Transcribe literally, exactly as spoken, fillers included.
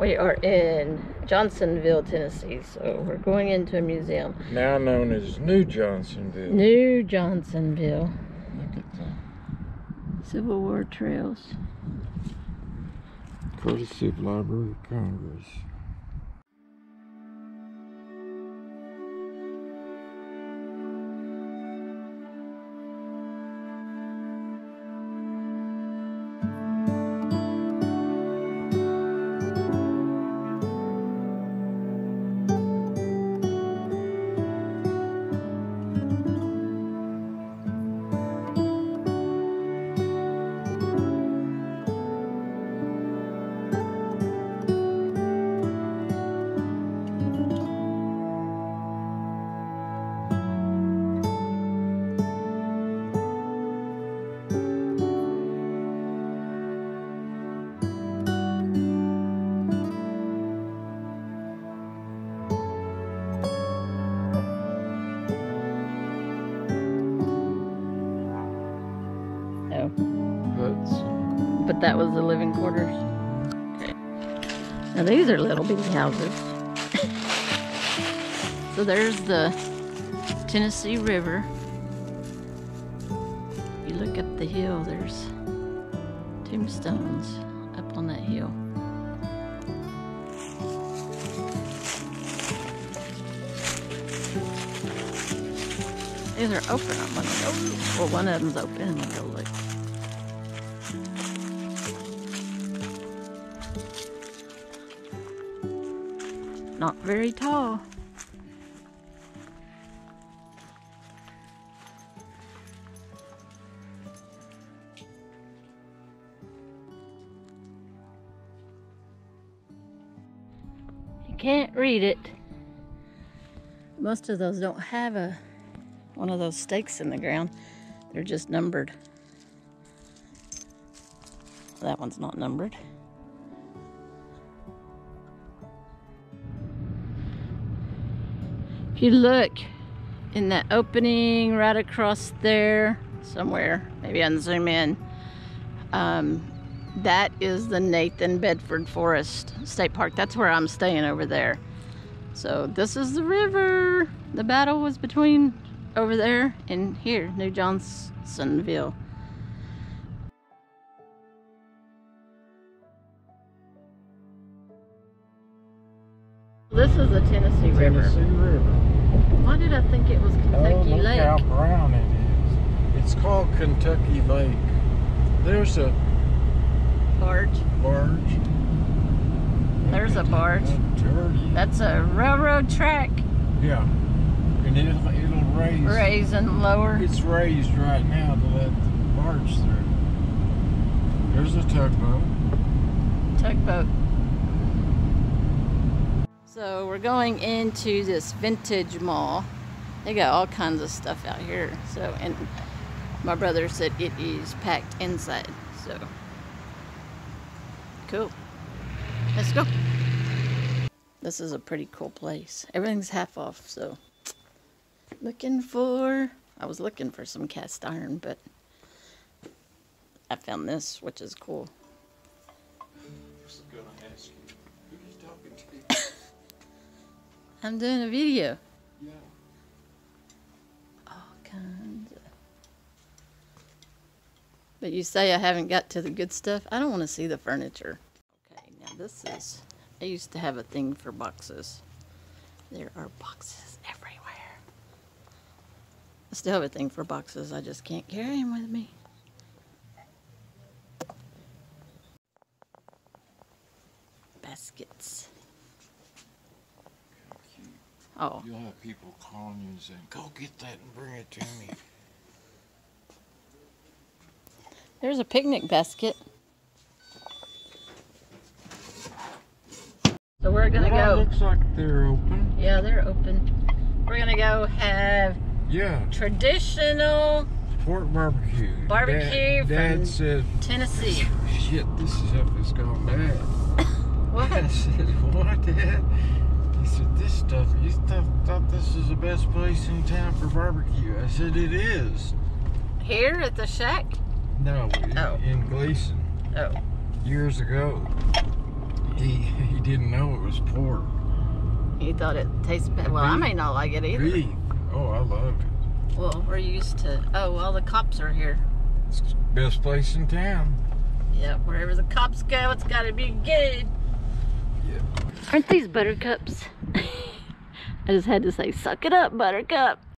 We are in Johnsonville, Tennessee, so we're going into a museum. Now known as New Johnsonville. New Johnsonville. Look at that. Civil War Trails. Courtesy of Library of Congress. But that was the living quarters. Okay. Now these are little bitty houses. So there's the Tennessee River. You look up the hill, there's tombstones up on that hill. These are open. I'm gonna go look. Well, one of them's open. I'm gonna go look. Not very tall. You can't read it. Most of those don't have a one of those stakes in the ground. They're just numbered. That one's not numbered. If you look in that opening right across there somewhere, maybe I can zoom in, um, that is the Nathan Bedford Forest State Park. That's where I'm staying over there. So this is the river. The battle was between over there and here, New Johnsonville. This is the Tennessee, Tennessee River. River. Why did I think it was Kentucky oh, look Lake? How brown it is. It's called Kentucky Lake. There's a barge. Barge. There's a barge. That's a railroad track. Yeah. And it'll, it'll raise. Raise and lower. It's raised right now to let the barge through. There's a tugboat. Tugboat. So we're going into this vintage mall. They got all kinds of stuff out here. So, and my brother said it is packed inside. So, cool. Let's go. This is a pretty cool place. Everything's half off, so. Looking for, I was looking for some cast iron, but I found this, which is cool. I'm doing a video. Yeah. All kinds of... But you say I haven't got to the good stuff? I don't want to see the furniture. Okay, now this is... I used to have a thing for boxes. There are boxes everywhere. I still have a thing for boxes. I just can't carry them with me. Baskets. Oh. You'll have people calling you and saying, go get that and bring it to me. There's a picnic basket. So we're going to well, go. It looks like they're open. Yeah, they're open. We're going to go have yeah. traditional pork barbecue. Barbecue Dad, from Dad said, Tennessee. Shit, this is how it's gone bad. What? I said, what, Dad? He said, this stuff, you th thought this was the best place in town for barbecue. I said, it is. Here at the shack? No, in, oh. in Gleason. Oh. Years ago, he, he didn't know it was pork. You thought it tasted bad. Well, I may not like it either. Beef. Oh, I loved it. Well, we're used to... Oh, well, the cops are here. It's the best place in town. Yeah, wherever the cops go, it's got to be good. Yeah. Aren't these buttercups? I just had to say, suck it up, buttercup.